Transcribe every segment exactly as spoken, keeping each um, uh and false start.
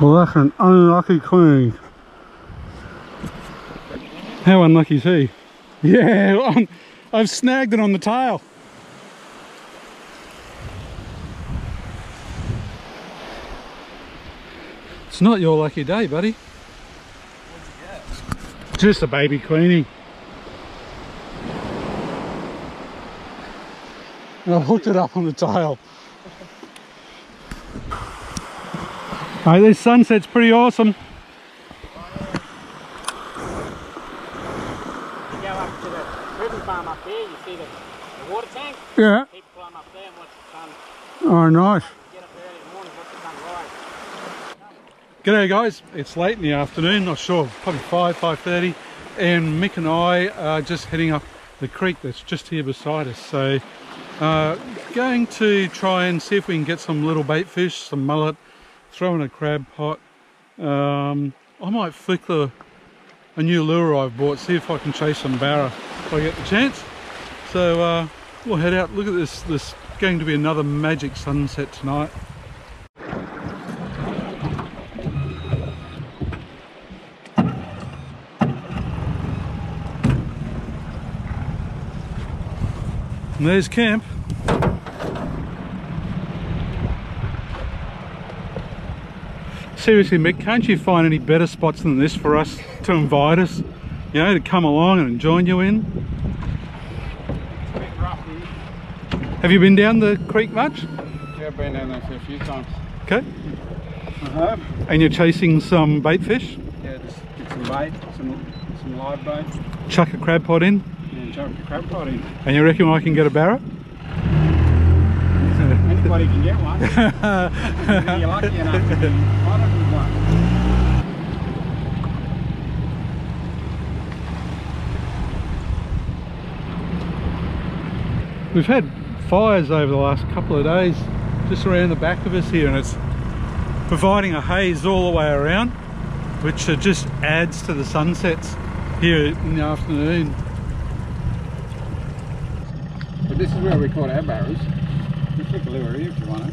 Well, that's an unlucky Queen. How unlucky is he? Yeah, I'm, I've snagged it on the tail. It's not your lucky day, buddy. What'd you get? Just a baby Queenie. And I've hooked it up on the tail. Hey, this sunset's pretty awesome. You go up to the ribbon farm up there, you see the, the water tank? Yeah. People climb up there and watch the sun. Oh, nice. Get up early in the morning, watch the sun rise. G'day guys, it's late in the afternoon, not sure, probably five, five thirty. And Mick and I are just heading up the creek that's just here beside us. So, uh, going to try and see if we can get some little bait fish, some mullet, throw in a crab pot. Um, I might flicker a new lure I've bought, see if I can chase some barra if I get the chance. So uh, we'll head out. Look at this, this going to be another magic sunset tonight. And there's camp. Seriously, Mick, can't you find any better spots than this for us to invite us? You know, to come along and join you in? It's a bit rough. Have you been down the creek much? Yeah, I've been down there a few times. Okay. I have. And you're chasing some bait fish? Yeah, just get some bait, some, some live bait. Chuck a crab pot in? Yeah, chuck a crab pot in. And you reckon I can get a barra? Anybody can get one. You're lucky enough to be one of them one. We've had fires over the last couple of days just around the back of us here, and it's providing a haze all the way around, which just adds to the sunsets here in the afternoon. But this is where we caught our barras. You can flick a lure here if you want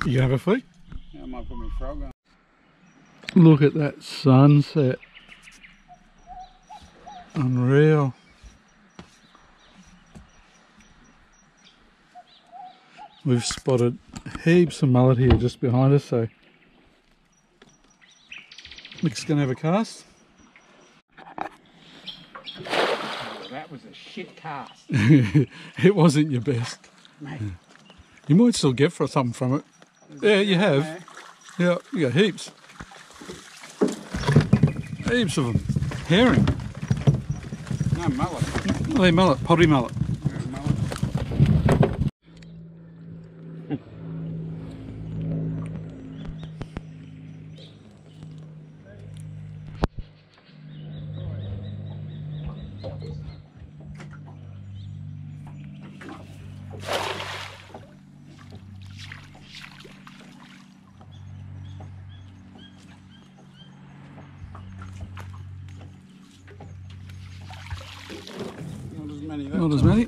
it. You have a flick? Yeah, I might put my frog on. Look at that sunset. Unreal. We've spotted heaps of mullet here just behind us, so Mick's gonna have a cast. That was a shit cast. It wasn't your best. Mate. You might still get for something from it. There's yeah, you have. There. Yeah, you got heaps. Heaps of them. Herring. No, mullet. They're mullet, potty mullet. They're mullet. Not as many.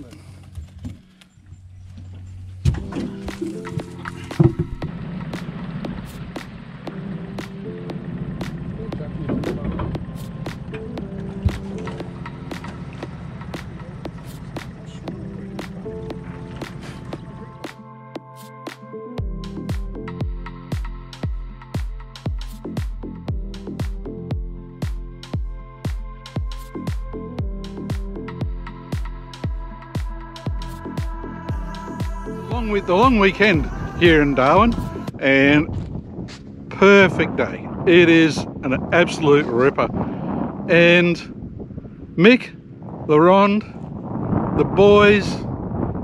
The long weekend here in Darwin, and perfect day. It is an absolute ripper. And Mick, Laronde, the boys,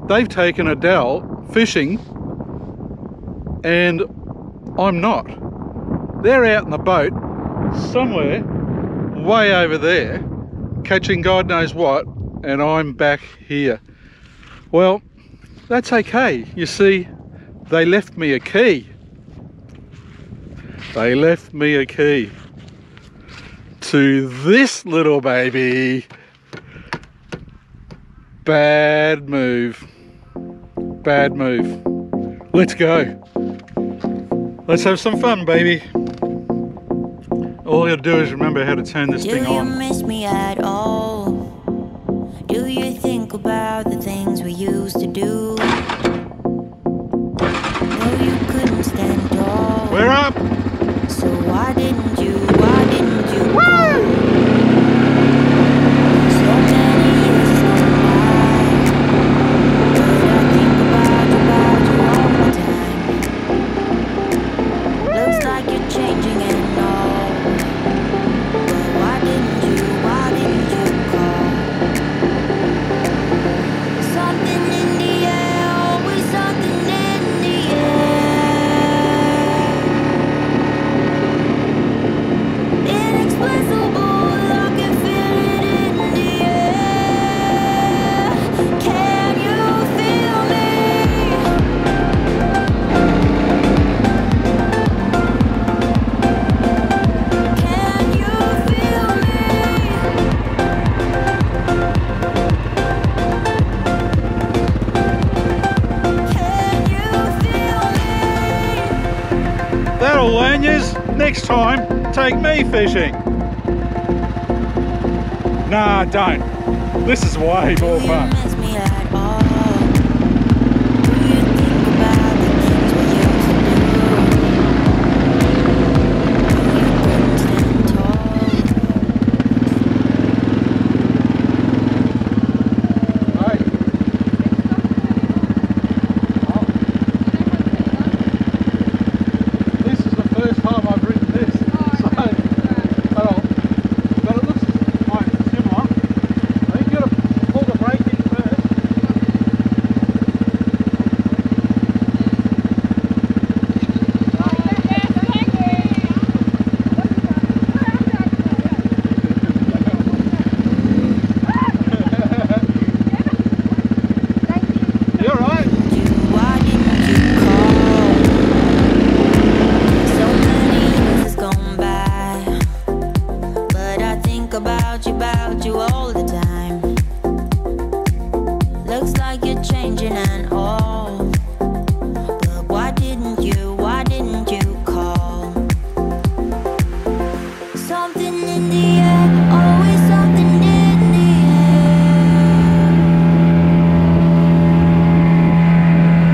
they've taken Adele fishing and I'm not. They're out in the boat somewhere way over there catching God knows what, and I'm back here. Well, that's okay. You see, they left me a key. They left me a key to this little baby. Bad move. Bad move. Let's go. Let's have some fun, baby. All you'll do is remember how to turn this do thing on. Do you miss me at all? Do you think about the things we used to do? No, you couldn't stand tall. We're up! So why didn't you, why didn't you? Woo! Next time, take me fishing. Nah, don't. This is way more fun.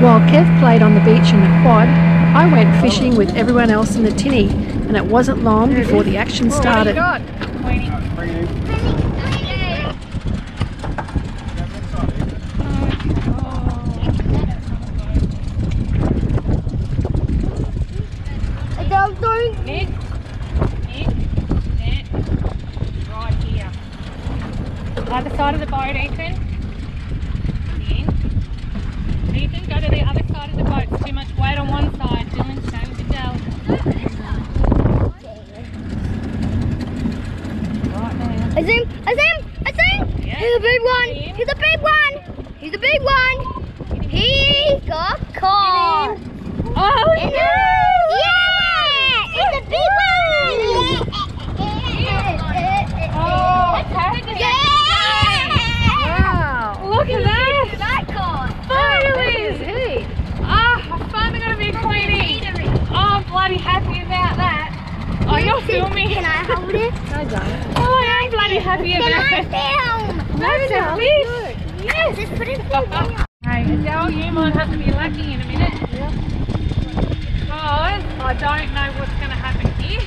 While Kev played on the beach in the quad, I went fishing with everyone else in the tinny, and it wasn't long before the action started. What do you got, Queenie? I got one. Nick, Nick, Nick, right here. Either side of the boat, Ethan. Ethan, go to the other side of the boat. It's too much weight on one side. Dylan, same as Adele. Right now. It's him! It's him! It's him! Yeah. He's a big one! He's a big one! He's a big one! He got caught! Oh no! Yeah! It's a big one! Oh, okay. Yeah! Wow! Look at that! I'm bloody happy about that. Oh, you're filming. Can I hold it? No, don't. Oh, I am bloody happy about that. Can I film? That's a fish. Yes. Just put it in there. Hey, Adele, you might have to be lucky in a minute. Yeah. Because I don't know what's going to happen here.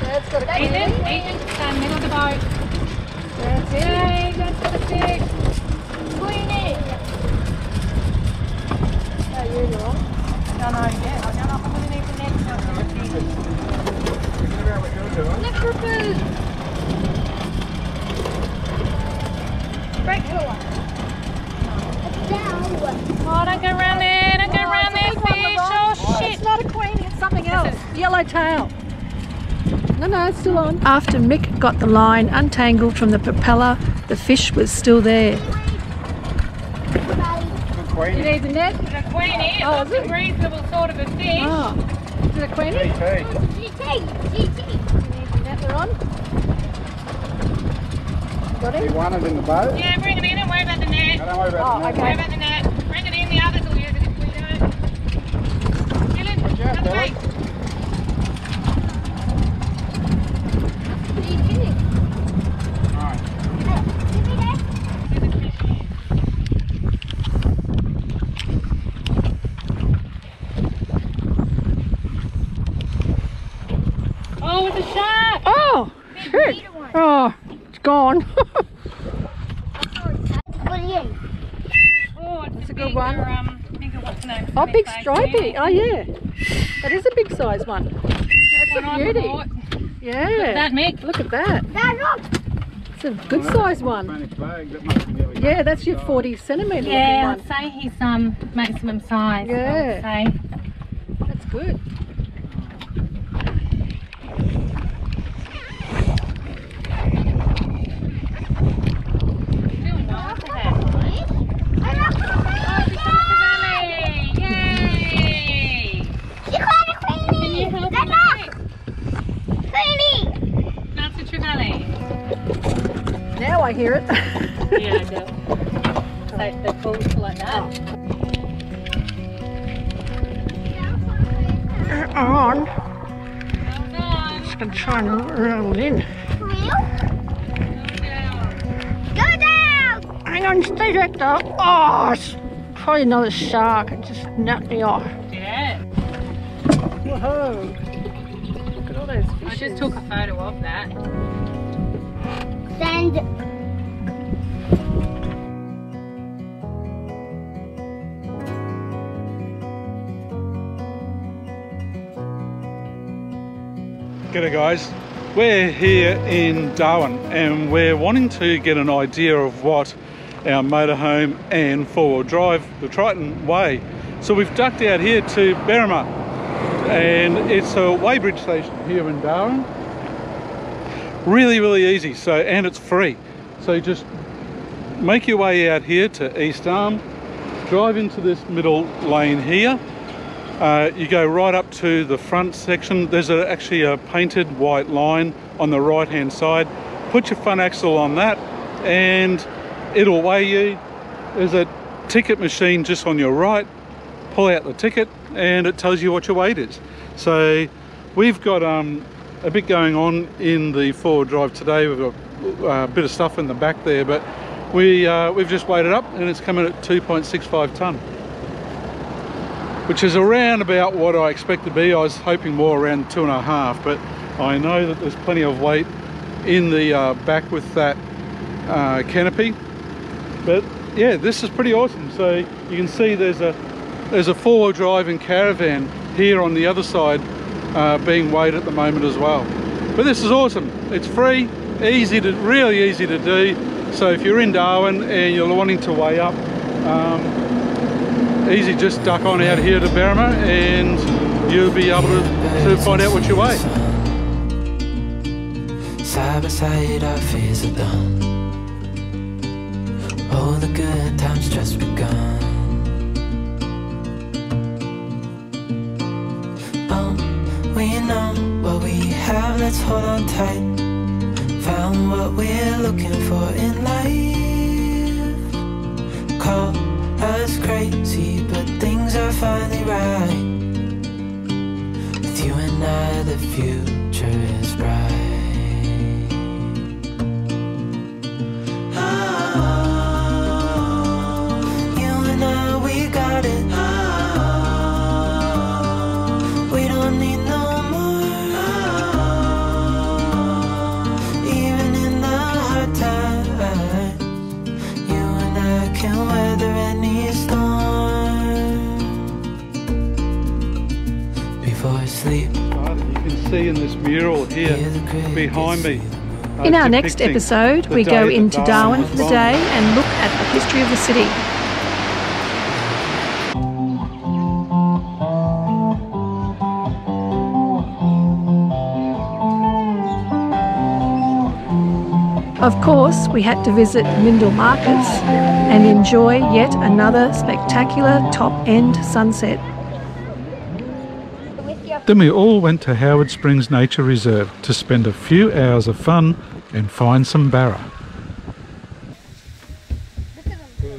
That's got to go. Ethan, Ethan's standing middle of the boat. That's it. Yay, that's got a fish. Queenie. No, no, yeah, I don't know if I'm going to need the next one. Look for food! Break door! It's down! Oh, don't go around there, don't go oh, around there, fish! Oh shit! It's not a queen, it's something else. Yellow tail. No, no, it's still on. After Mick got the line untangled from the propeller, the fish was still there. Queenie. You need the net? It's a queenie. Oh, that's a reasonable sort of a fish. Oh. Is it a queenie? G T. G T. You need the net on. Got it? You want it in the boat? Yeah, bring it in. Don't worry about the net. I don't worry about oh, the net. Okay. Don't worry about the net. Bring it in the Kelly. Right. Oh, it's a shark! Oh, shit! Oh, it's gone. Oh, it's, it's a, a good bigger, one. Um, bigger, what's the name? Oh, big stripey. Oh, yeah. That is a big size one. That's a beauty. Yeah. Look at that, Mick. Look at that. No, look. It's a good well, size one. That yeah, that's your forty centimetre yeah, one. Yeah, I'd say he's um, maximum size. Yeah. I would say. That's good. I hear it. Yeah, I do. So they're cool like that. They're on. They're on. Just going to try and roll in. Go down. Go down! Hang on, stay back though. Oh, it's probably another shark. It just knocked me off. Yeah. Whoa. Look at all those fishes. I just took a photo of that. Send. G'day guys, we're here in Darwin and we're wanting to get an idea of what our motorhome and four-wheel drive, the Triton, weigh. So we've ducked out here to Berrimah and it's a weighbridge station here in Darwin. Really, really easy, so and it's free. So just make your way out here to East Arm, drive into this middle lane here. Uh, you go right up to the front section. There's a, actually a painted white line on the right hand side. Put your front axle on that and it'll weigh you. There's a ticket machine just on your right. Pull out the ticket and it tells you what your weight is. So we've got um, a bit going on in the four-wheel drive today. We've got a bit of stuff in the back there, but we, uh, we've just weighed it up and it's coming at two point six five tonne. Which is around about what I expect to be. I was hoping more around two and a half, but I know that there's plenty of weight in the uh, back with that uh, canopy. But yeah, this is pretty awesome. So you can see there's a there's a four-wheel drive and caravan here on the other side uh, being weighed at the moment as well. But this is awesome. It's free, easy to really easy to do. So if you're in Darwin and you're wanting to weigh up. Um, Easy, just duck on out here to Berrimah and you'll be able to, to find out what you weigh. Side by side our fears are done. All the good times just begun. Oh, we know what we have, let's hold on tight. Found what we're looking for in life. Call us crazy, but things are finally right. With you and I, the future is bright. Oh, you and I, we got it. Oh, we don't need no more. Oh, even in the hard times, you and I can weather any before sleep. Oh, you can see in this mural here behind me. Uh, in our next episode, we go into Darwin, Darwin for the day and look at the history of the city. Of course, we had to visit Mindil Markets and enjoy yet another spectacular top-end sunset. Then we all went to Howard Springs Nature Reserve to spend a few hours of fun and find some barra. Look at them.